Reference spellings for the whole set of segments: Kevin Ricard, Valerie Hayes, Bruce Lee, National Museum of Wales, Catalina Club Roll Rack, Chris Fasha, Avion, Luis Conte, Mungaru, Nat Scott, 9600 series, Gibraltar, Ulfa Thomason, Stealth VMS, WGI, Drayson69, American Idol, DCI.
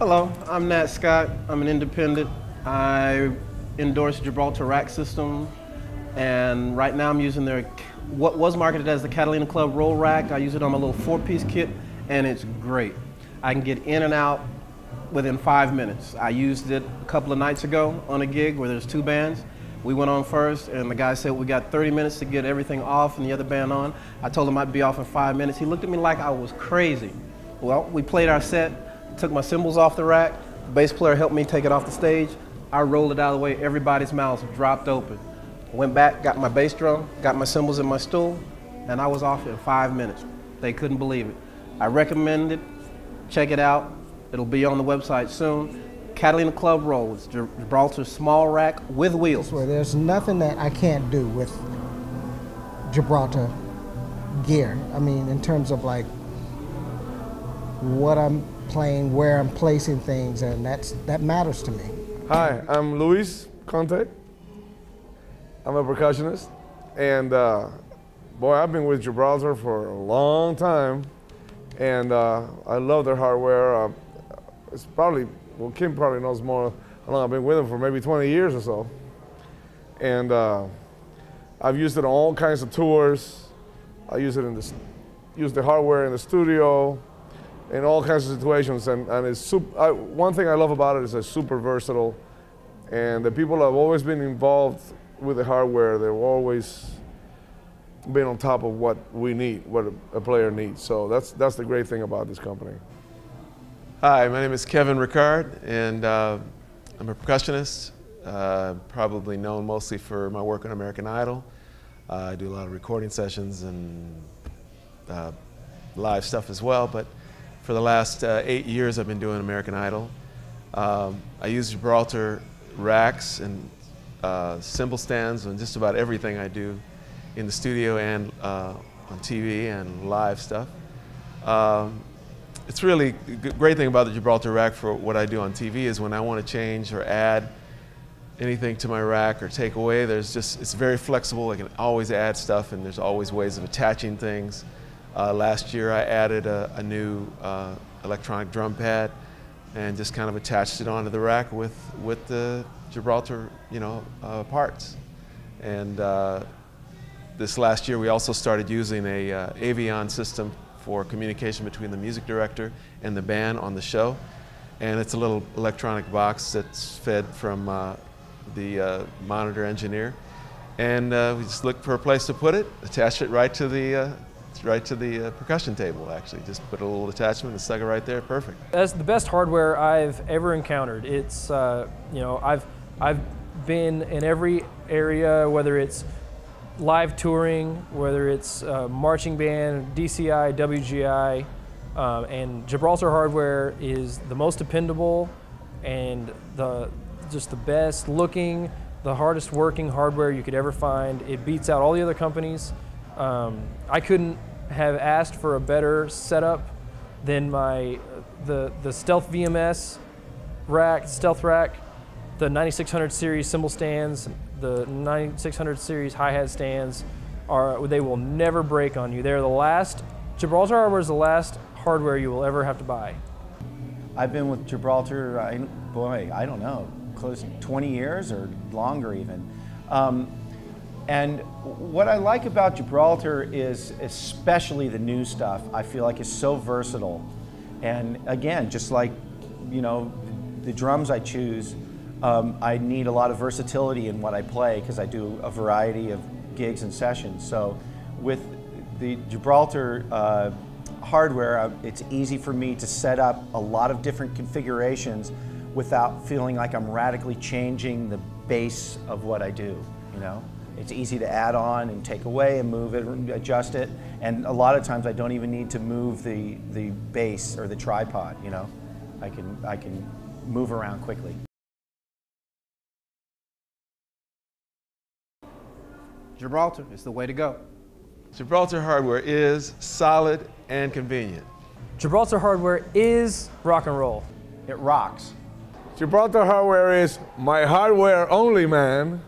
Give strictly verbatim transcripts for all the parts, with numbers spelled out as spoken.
Hello, I'm Nat Scott. I'm an independent. I endorse Gibraltar rack system, and right now I'm using their, what was marketed as the Catalina Club Roll Rack. I use it on my little four-piece kit, and it's great. I can get in and out within five minutes. I used it a couple of nights ago on a gig where there's two bands. We went on first, and the guy said, we got thirty minutes to get everything off and the other band on. I told him I'd be off in five minutes. He looked at me like I was crazy. Well, we played our set, took my cymbals off the rack, the bass player helped me take it off the stage. I rolled it out of the way, everybody's mouths dropped open. Went back, got my bass drum, got my cymbals in my stool, and I was off in five minutes. They couldn't believe it. I recommend it, check it out. It'll be on the website soon. Catalina Club Roll, it's Gibraltar's small rack with wheels. Where there's nothing that I can't do with Gibraltar gear. I mean, in terms of like what I'm playing, where I'm placing things, and that's that matters to me. Hi, I'm Luis Conte. I'm a percussionist, and uh, boy, I've been with Gibraltar for a long time, and uh, I love their hardware. Uh, it's probably Well, Kim probably knows more how long I've been with him, for maybe twenty years or so. And uh, I've used it on all kinds of tours. I use it in the, use the hardware in the studio, in all kinds of situations. And, and it's super, I, one thing I love about it is it's super versatile. And the people have always been involved with the hardware. They've always been on top of what we need, what a, a player needs. So that's, that's the great thing about this company. Hi, my name is Kevin Ricard, and uh, I'm a percussionist, uh, probably known mostly for my work on American Idol. Uh, I do a lot of recording sessions and uh, live stuff as well, but for the last uh, eight years I've been doing American Idol. Um, I use Gibraltar racks and uh, cymbal stands on just about everything I do in the studio and uh, on T V and live stuff. Um, It's really a great thing about the Gibraltar rack for what I do on T V is when I want to change or add anything to my rack or take away, there's just, it's very flexible. I can always add stuff, and there's always ways of attaching things. Uh, last year I added a, a new uh, electronic drum pad and just kind of attached it onto the rack with, with the Gibraltar, you know, uh, parts. And uh, this last year we also started using a uh, Avion system for communication between the music director and the band on the show. And it's a little electronic box that's fed from uh, the uh, monitor engineer. And uh, we just looked for a place to put it, attached it right to the, uh, right to the uh, percussion table, actually. Just put a little attachment and stuck it right there, perfect. That's the best hardware I've ever encountered. It's, uh, you know, I've, I've been in every area, whether it's live touring, whether it's uh, marching band, D C I, W G I, um, and Gibraltar hardware is the most dependable and the just the best looking, the hardest working hardware you could ever find. It beats out all the other companies. Um, I couldn't have asked for a better setup than my the the Stealth V M S rack, Stealth rack, the ninety-six hundred series cymbal stands. The ninety-six hundred series hi-hat stands, are they will never break on you. They're the last, Gibraltar hardware is the last hardware you will ever have to buy. I've been with Gibraltar, I, boy, I don't know, close to twenty years or longer even. Um, and what I like about Gibraltar is especially the new stuff, I feel like is so versatile. And again, just like, you know, the drums I choose, Um, I need a lot of versatility in what I play because I do a variety of gigs and sessions. So with the Gibraltar uh, hardware, it's easy for me to set up a lot of different configurations without feeling like I'm radically changing the base of what I do, you know? It's easy to add on and take away and move it and adjust it. And a lot of times I don't even need to move the, the base or the tripod, you know? I can, I can move around quickly. Gibraltar is the way to go. Gibraltar hardware is solid and convenient. Gibraltar hardware is rock and roll. It rocks. Gibraltar hardware is my hardware only, man.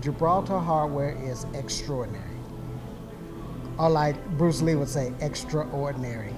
Gibraltar hardware is extraordinary. Or like Bruce Lee would say, extraordinary.